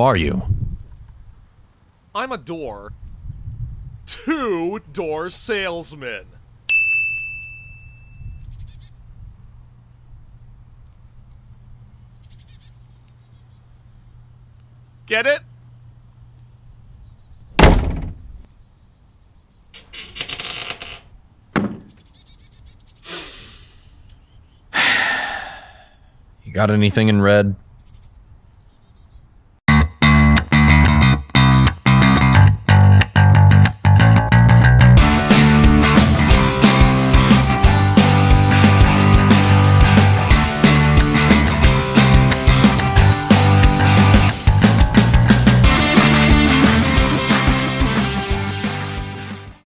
are you? I'm a door. Two-door salesman. Get it? You got anything in red?